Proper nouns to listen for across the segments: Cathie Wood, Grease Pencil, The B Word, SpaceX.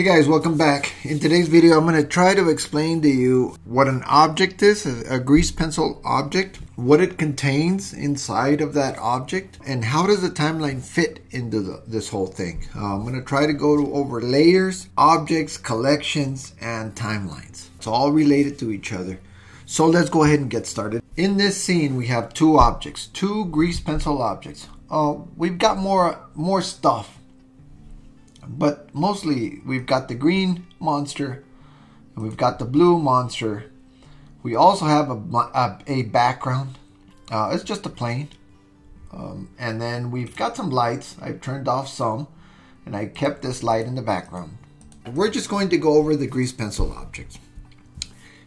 Hey guys, welcome back. In today's video I'm going to try to explain to you what an object is, a grease pencil object, what it contains inside of that object, and how does the timeline fit into this whole thing. I'm going to try to go over layers, objects, collections, and timelines. It's all related to each other. So let's go ahead and get started. In this scene we have two objects, two grease pencil objects. We've got more stuff, but mostly we've got the green monster and we've got the blue monster. We also have a background. It's just a plane. And then we've got some lights. I've turned off some and I kept this light in the background. We're just going to go over the grease pencil objects.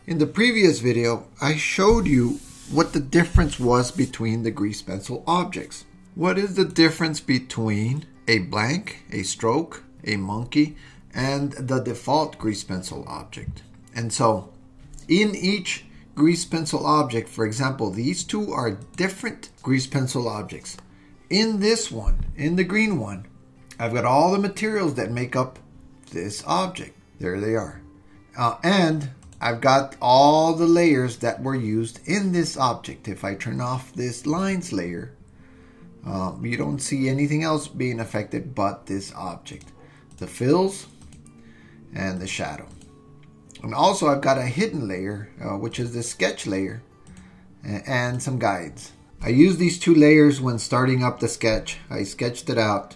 In the previous video, I showed you what the difference was between the grease pencil objects. What is the difference between a blank, a stroke, a monkey, and the default grease pencil object? And so in each grease pencil object, for example, these two are different grease pencil objects. In this one, in the green one, I've got all the materials that make up this object. There they are. And I've got all the layers that were used in this object. If I turn off this lines layer, you don't see anything else being affected but this object, the fills and the shadow. And also I've got a hidden layer, which is the sketch layer, and some guides. I use these two layers when starting up the sketch. I sketched it out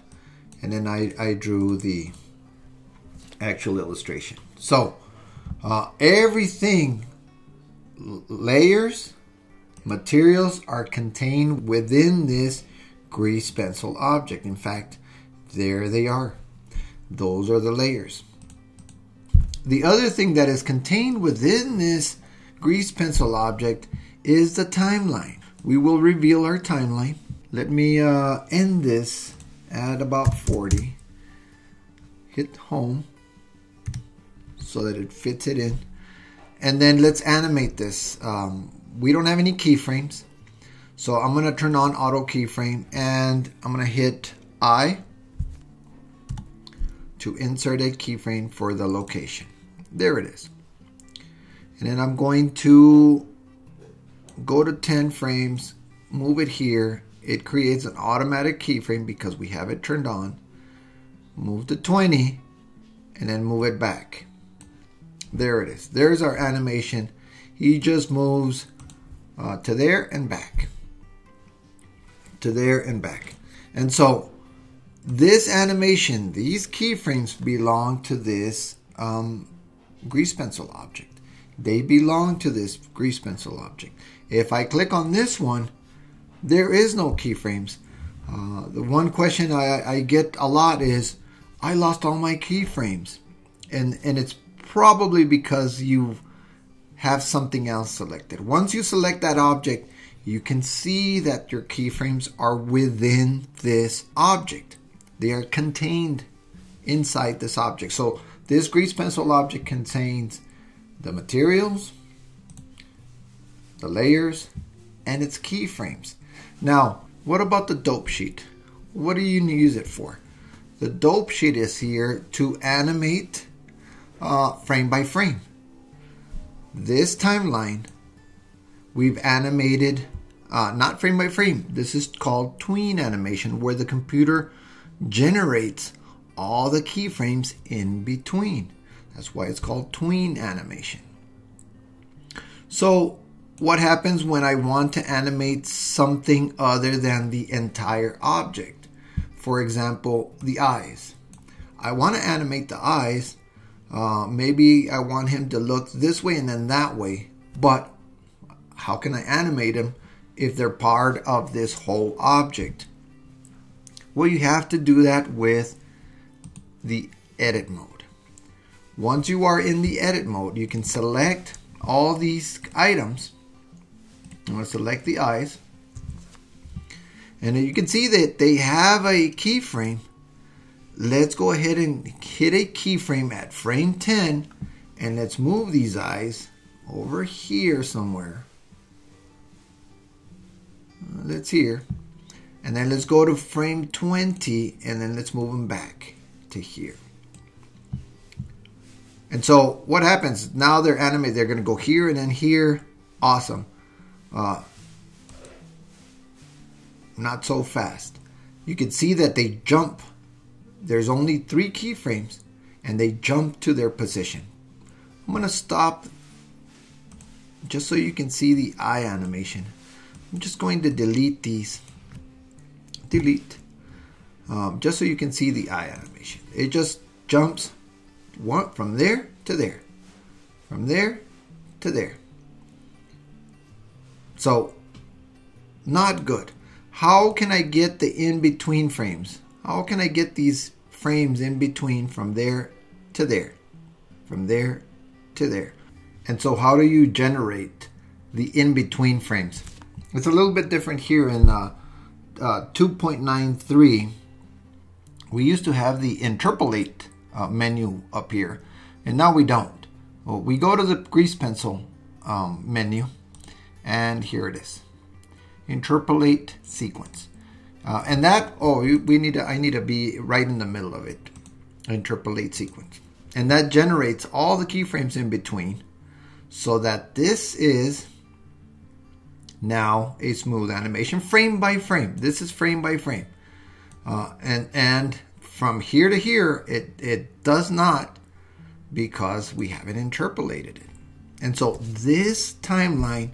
and then I drew the actual illustration. So everything, layers, materials, are contained within this grease pencil object. In fact, there they are. Those are the layers. The other thing that is contained within this grease pencil object is the timeline. We will reveal our timeline. Let me end this at about 40. Hit home so that it fits it in. And then let's animate this. We don't have any keyframes. So I'm going to turn on auto keyframe and I'm going to hit I to insert a keyframe for the location. There it is. And then I'm going to go to 10 frames, move it here. It creates an automatic keyframe because we have it turned on. Move to 20 and then move it back. There it is. There's our animation. He just moves to there and back. To there and back. And so this animation, these keyframes belong to this grease pencil object. They belong to this grease pencil object. If I click on this one, there is no keyframes. The one question I get a lot is, I lost all my keyframes. And it's probably because you have something else selected. Once you select that object, you can see that your keyframes are within this object. They are contained inside this object. So this grease pencil object contains the materials, the layers, and its keyframes. Now, what about the dope sheet? What do you use it for? The dope sheet is here to animate frame by frame. This timeline we've animated not frame by frame. This is called tween animation, where the computer generates all the keyframes in between. That's why it's called tween animation. So what happens when I want to animate something other than the entire object? For example, the eyes. I want to animate the eyes. Maybe I want him to look this way and then that way, but how can I animate them if they're part of this whole object? Well, you have to do that with the edit mode. Once you are in the edit mode, you can select all these items. I'm going to select the eyes, and you can see that they have a keyframe. Let's go ahead and hit a keyframe at frame 10 and let's move these eyes over here somewhere. Let's here. And then let's go to frame 20 and then let's move them back to here. And so what happens? Now they're animated. They're going to go here and then here. Awesome. Not so fast. You can see that they jump. There's only 3 keyframes and they jump to their position. I'm going to stop just so you can see the eye animation. I'm just going to delete these. Delete. Just so you can see the eye animation. It just jumps from there to there. From there to there. So, not good. How can I get the in-between frames? How can I get these frames in between from there to there? From there to there. And so how do you generate the in-between frames? It's a little bit different here in 2.93. We used to have the interpolate menu up here, and now we don't. Well, we go to the Grease Pencil menu, and here it is, interpolate sequence. And that, I need to be right in the middle of it, interpolate sequence. And that generates all the keyframes in between, so that this is now a smooth animation, frame by frame. This is frame by frame. And from here to here, it does not, because we haven't interpolated it. And so this timeline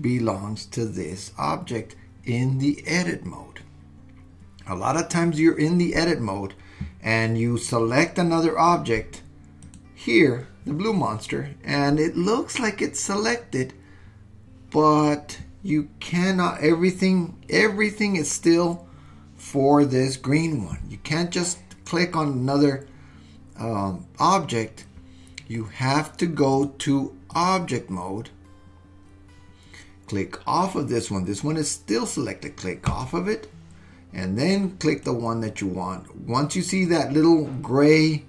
belongs to this object in the edit mode. A lot of times you're in the edit mode and you select another object here, the blue monster, and it looks like it's selected, but you cannot, everything is still for this green one. You can't just click on another object. You have to go to object mode, click off of this one. This one is still selected. Click off of it, and then click the one that you want. Once you see that little gray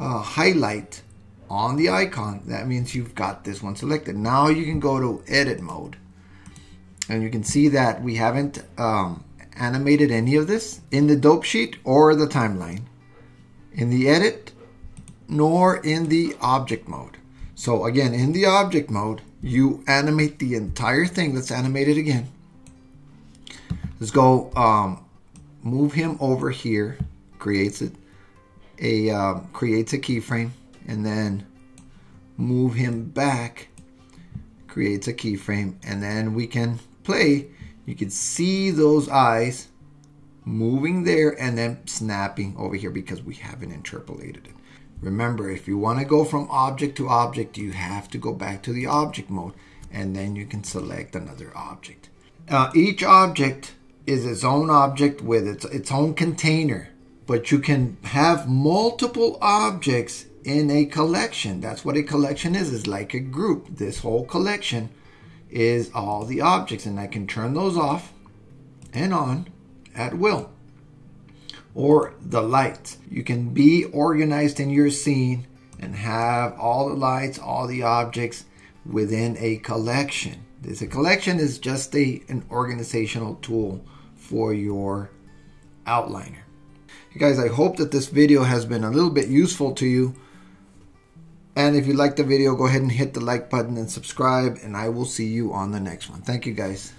highlight on the icon, that means you've got this one selected. Now you can go to edit mode, and you can see that we haven't animated any of this in the dope sheet or the timeline, in the edit, nor in the object mode. So again, in the object mode, you animate the entire thing. Let's animate it again. Let's go move him over here, creates a keyframe, and then move him back, creates a keyframe, and then we can play. You can see those eyes moving there and then snapping over here because we haven't interpolated it. Remember, if you want to go from object to object, you have to go back to the object mode, and then you can select another object. Each object is its own object with its own container, but you can have multiple objects in a collection. That's what a collection is. It's like a group. This whole collection is all the objects, and I can turn those off and on at will. Or the lights. You can be organized in your scene and have all the lights, all the objects within a collection. This collection is just an organizational tool for your outliner. Hey guys, I hope that this video has been a little bit useful to you. And if you like the video, go ahead and hit the like button and subscribe, and I will see you on the next one. Thank you guys.